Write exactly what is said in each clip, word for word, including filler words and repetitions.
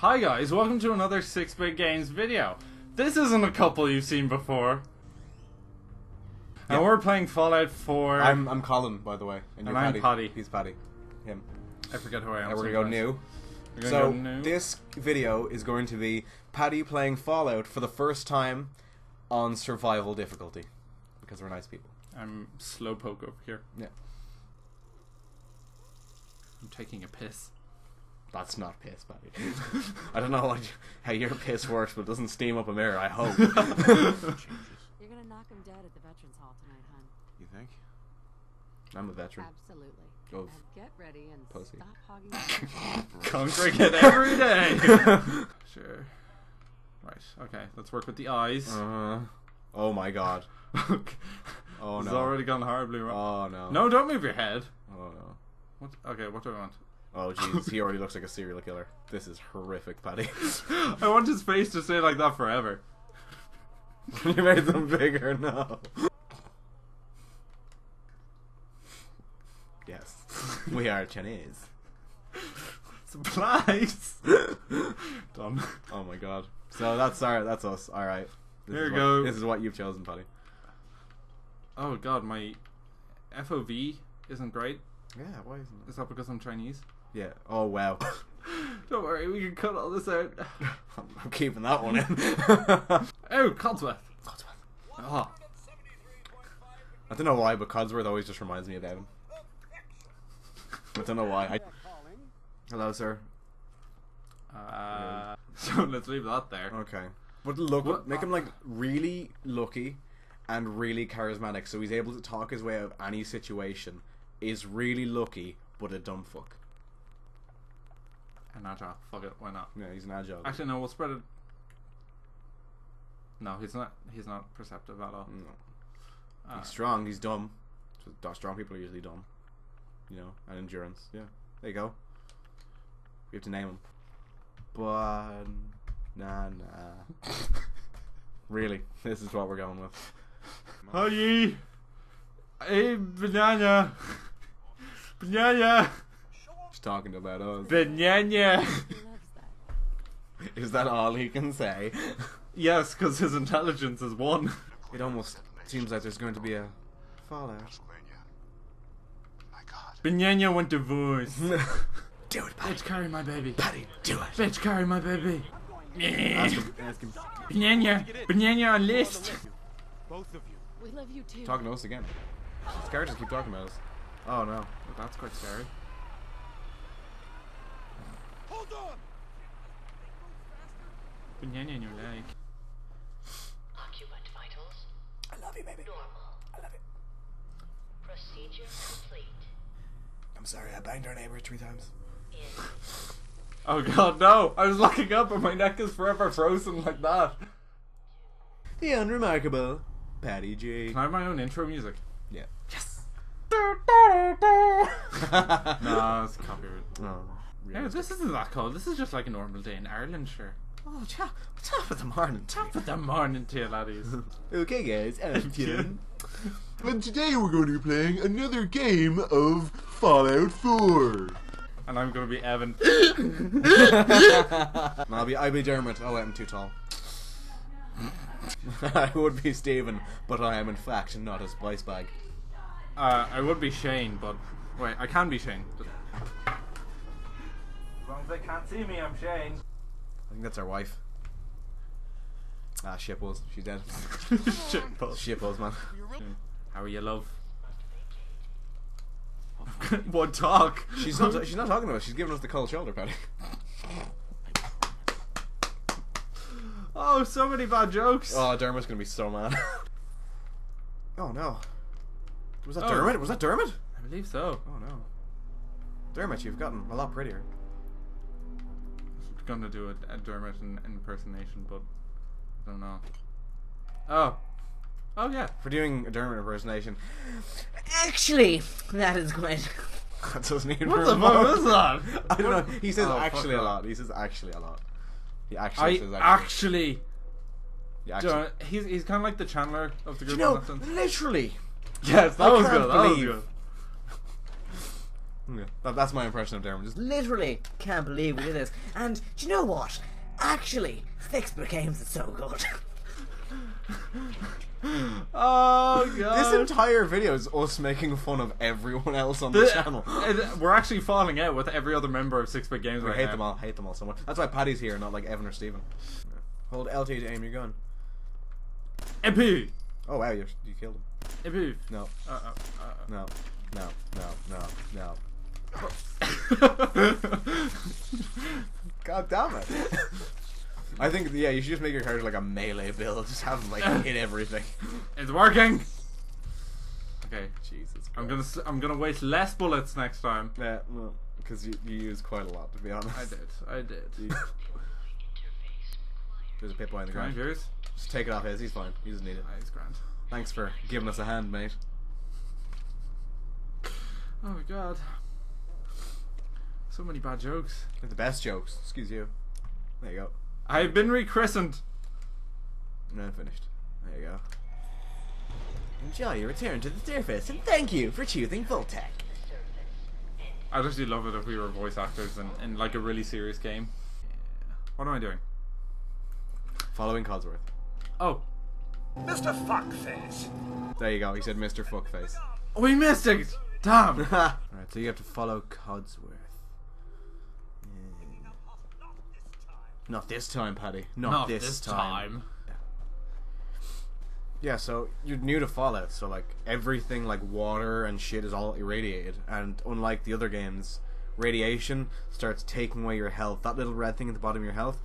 Hi guys, welcome to another Six Big Games video. This isn't a couple you've seen before. Yeah. And we're playing Fallout four. I'm, I'm Colin, by the way. And, you're and Paddy. I'm Paddy. He's Paddy. Him. I forget who I am. And we're going to go new. So, go new. This video is going to be Paddy playing Fallout for the first time on survival difficulty. Because we're nice people. I'm slowpoke over here. Yeah. I'm taking a piss. That's not piss, Paddy. I don't know what, how your piss works, but it doesn't steam up a mirror, I hope. You're gonna knock him dead at the Veterans Hall tonight, hon. You think? I'm a veteran. Absolutely. Go. Get ready and pussy. Stop hogging Come drink it every day! Sure. Right, okay, let's work with the eyes. Uh-huh. Oh my god. Oh no. It's already gone horribly wrong. Oh no. No, don't move your head. Oh no. What? Okay, what do I want? Oh jeez, he already looks like a serial killer. This is horrific, Paddy. I want his face to stay like that forever. You made them bigger, no. Yes. We are Chinese. Supplies! Done. Oh my god. So that's our, that's us, alright. Here we go. This is what you've chosen, Paddy. Oh god, my F O V isn't great. Yeah, why isn't it? Is that because I'm Chinese? Yeah. Oh wow. Don't worry, we can cut all this out. I'm keeping that one in. Oh, Codsworth. Codsworth. Oh. I don't know why, but Codsworth always just reminds me of Evan. I don't know why. I... Hello, sir. Uh. So let's leave that there. Okay. But look, what? Make him like really lucky, and really charismatic, so he's able to talk his way out of any situation. Is really lucky, but a dumb fuck. An agile. Fuck it, why not? Yeah, he's an agile. Actually, no, we'll spread it. No, he's not. He's not perceptive at all. No. Uh, he's strong. He's dumb. So strong people are usually dumb. You know, and endurance. Yeah, there you go. We have to name him. Banana. Really, this is what we're going with. Hi. Hey, banana. Banana. She's talking about us. Banana. Is that all he can say? Yes, because his intelligence is one. It almost seems like there's going to be a fallout. Banana went divorced. Do it, Paddy. Bitch, carry my baby. Paddy, do it. Bitch, carry my baby. Ask him, ask him. Banana. Banana on list. Both of you. We love you too. Talking to us again. These characters keep talking about us. Oh no, that's quite scary. Hold on. Banana in your leg. Occupant vitals. I love you, baby. Normal. I love it. Procedure complete. I'm sorry, I banged our neighbor three times. In. Oh god, no! I was looking up, and my neck is forever frozen like that. The unremarkable Paddy G. Can I have my own intro music? Yeah. Yes! Nah, it's copyright. No. Really. Yeah, this isn't that cold. This is just like a normal day in Ireland, sure. Oh, cha top of the morning. Top of the morning to you, laddies. Okay, guys, I'm Jim. And today we're going to be playing another game of Fallout four. And I'm going to be Evan. No, I'll be, I'll be Dermot. Oh, wait, I'm too tall. I would be Steven, but I am in fact not a spice bag. Uh, I would be Shane, but... Wait, I can be Shane. As long as they can't see me, I'm Shane. I think that's our wife. Ah, shitballs. She's dead. Shitballs. Shitballs, man. How are you, love? What talk? She's not, she's not talking to us, she's giving us the cold shoulder, Paddy. Oh, so many bad jokes. Oh, Dermot's gonna be so mad. Oh no. Was that oh. Dermot? Was that Dermot? I believe so. Oh no. Dermot, you've gotten a lot prettier. I'm gonna do a, a Dermot impersonation, but I don't know. Oh. Oh yeah. For doing a Dermot impersonation. Actually, that is quite. That doesn't even. What the fuck is that? I don't know. He says oh, actually a lot. He says actually a lot. He actually I actually, actually, actually. Know, he's he's kind of like the Chandler of the group. You know, literally. Yes, that I was good. That was good. Yeah, that, that's my impression of Darren. Just literally can't believe we did this. And do you know what? Actually, Six Big Games is so good. Oh god! This entire video is us making fun of everyone else on the, the channel. We're actually falling out with every other member of Six Big Games. We right hate now. them all. Hate them all so much. That's why Paddy's here, not like Evan or Steven. Hold L T to aim your gun. M P. Oh wow, you're, you killed him. M P. No. Uh oh. Uh -oh. No. No. No. No. No. God damn it! I think, yeah, you should just make your character like a melee build. Just have him like hit everything. It's working. Okay, Jesus Christ. I'm gonna I'm gonna waste less bullets next time. Yeah, well, because you you used quite a lot, to be honest. I did. I did. You... There's a pit boy in the ground. Yours? Just take it off his. He's fine. He doesn't need it. He's grand. Thanks for giving us a hand, mate. Oh my god. So many bad jokes. They're the best jokes. Excuse you. There you go. I've been rechristened. No, I'm finished. There you go. Enjoy your return to the surface, and thank you for choosing Vault-Tec. I'd actually love it if we were voice actors in, in like a really serious game. Yeah. What am I doing? Following Codsworth. Oh. Mister Fuckface. There you go. He said Mister Fuckface. Oh, we missed it. Damn. Alright, so you have to follow Codsworth. Not this time, Paddy. Not, Not this, this time. time. Yeah, so you're new to Fallout, so like everything, like water and shit, is all irradiated. And unlike the other games, radiation starts taking away your health. That little red thing at the bottom of your health,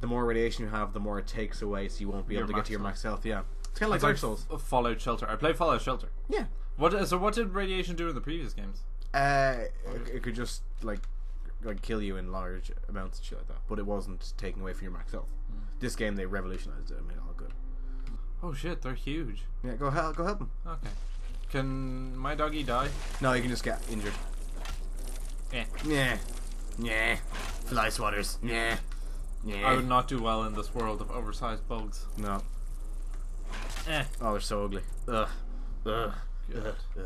the more radiation you have, the more it takes away, so you won't be your able to get to your max health. Yeah, it's kind of like Dark Souls. Fallout Shelter. I played Fallout Shelter. Yeah. What? So what did radiation do in the previous games? Uh, it, it could just like. Like kill you in large amounts and shit like that, but it wasn't taking away from your max health. Mm. This game they revolutionized it and made it all good. Oh shit, they're huge. Yeah, go help, go help them. Okay. Can my doggy die? No, you can just get injured. Yeah. Yeah. Yeah. Fly swatters. Yeah. Yeah. I would not do well in this world of oversized bugs. No. Eh. Oh, they're so ugly. Ugh. Ugh. Good. Ugh. Ugh.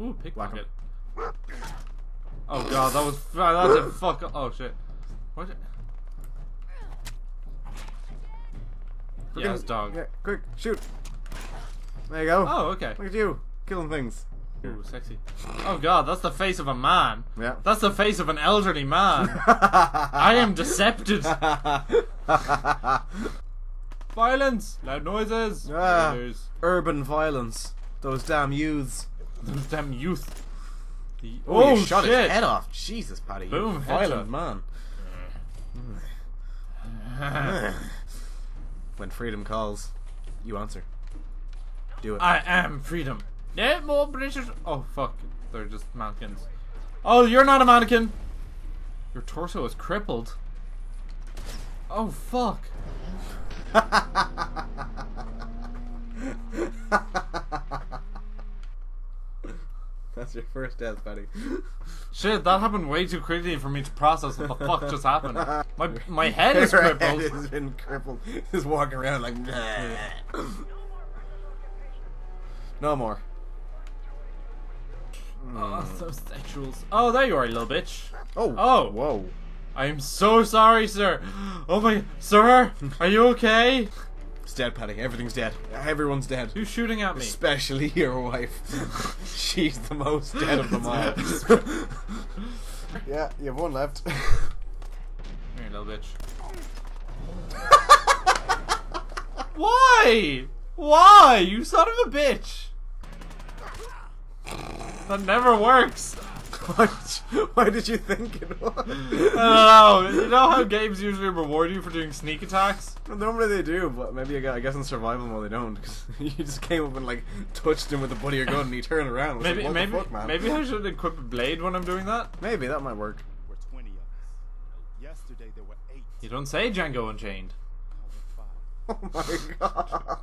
Ooh, pickpocket. Oh god, that was that's a fuck up. Oh shit. What? Yeah, it's dog. Yeah, quick, shoot. There you go. Oh, okay. Look at you, killing things. Ooh, sexy. Oh god, that's the face of a man. Yeah. That's the face of an elderly man. I am decepted. Violence. Loud noises. Ah, noises. Urban violence. Those damn youths. Those damn youth. The oh, oh you shot shit. his head off. Jesus, Paddy. Boom, violent man. When freedom calls, you answer. Do it. I am freedom. No more British. Oh, fuck. They're just mannequins. Oh, you're not a mannequin. Your torso is crippled. Oh, fuck. That's your first death, Paddy. Shit, that happened way too quickly for me to process what the fuck just happened. My my head is crippled. My head has been crippled. Just walking around like... No more. Oh, those sexuals. Oh, there you are, you little bitch. Oh. Oh. Whoa. I am so sorry, sir. Oh my... Sir, are you okay? It's dead, Paddy. Everything's dead. Everyone's dead. Who's shooting at me? Especially your wife. She's the most dead of them all. Yeah, you have one left. Come here, little bitch. Why? Why? You son of a bitch. That never works. Why did you think it was? I don't know. You know how games usually reward you for doing sneak attacks? Well, normally they do, but maybe I guess in survival mode they don't. Because you just came up and like touched him with the butt of your gun and he turned around. Maybe, like, what maybe, the fuck, man? Maybe I should equip a blade when I'm doing that. Maybe that might work. Yesterday there were eight. You don't say, Django Unchained. Oh my god.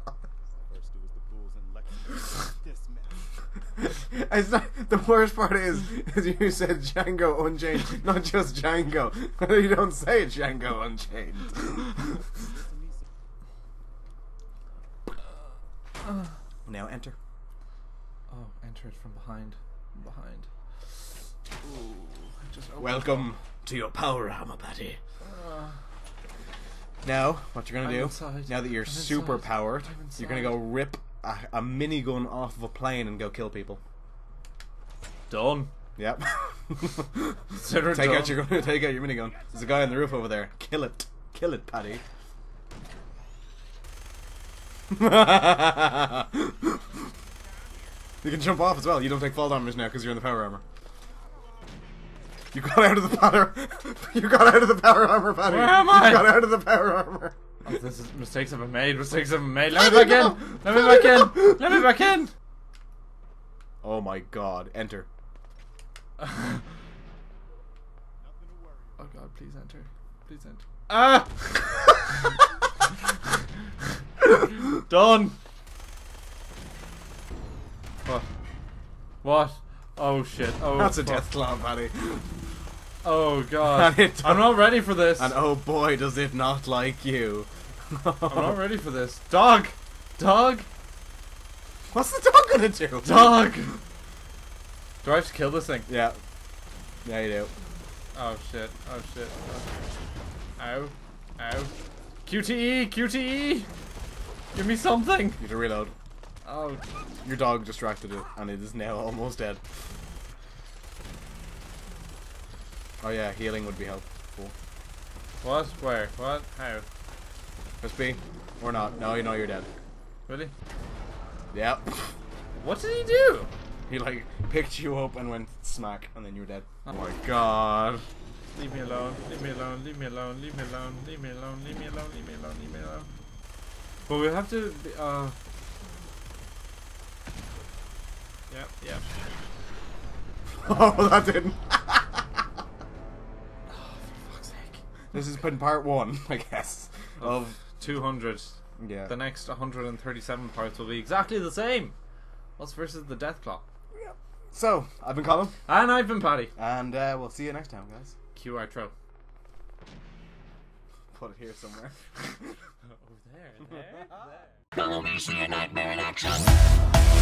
It's not, the worst part is, is you said Django Unchained, not just Django. You don't say Django Unchained. Now enter. enter it from behind. From behind. Ooh, just Welcome to your power hammer, Paddy. Uh, now, what you're gonna I'm do? Inside. Now that you're I'm super inside. powered, you're gonna go rip a, a minigun off of a plane and go kill people. Done. Yep. take done. out your gun. Take out your minigun. There's a guy on the roof over there. Kill it. Kill it, Paddy. You can jump off as well. You don't take fall damage now because you're in the power armor. You got out of the power. You got out of the power armor, Paddy. Where am I? You got out of the power armor. Oh, this is mistakes I've made. Mistakes I've made. Let me back in. Let me back in. Let me back in. Oh my God! Enter. Oh God! Please enter. Please enter. Ah! Done. What? What? Oh shit! Oh, that's a fuck. death clown, Paddy. Oh God! I'm not ready for this. And oh boy, does it not like you. I'm not ready for this. Dog, dog. What's the dog gonna do? Dog. Do I have to kill this thing? Yeah. Yeah, you do. Oh shit! Oh shit! Ow! Ow! Q T E! Q T E! Give me something. You have to reload. Oh. Your dog distracted it, and it is now almost dead. Oh yeah, healing would be helpful. What? Where? What? How? Press B. Or not. No, you know you're dead. Really? Yep. What did he do? He like, picked you up and went smack, and then you were dead. Oh my God. Leave me alone, leave me alone, leave me alone, leave me alone, leave me alone, leave me alone, leave me alone, leave me alone. But we have to be, uh... Yep, yep. Oh, that didn't. Oh, for fuck's sake. This has been part one, I guess. Of, of two hundred. Yeah. The next one hundred thirty-seven parts will be exactly the same. Us versus the death clock. Yep. So, I've been Colin. And I've been Paddy. And uh, we'll see you next time, guys. Cue outro. Put it here somewhere. Over there, there, there. There will be nightmare in action.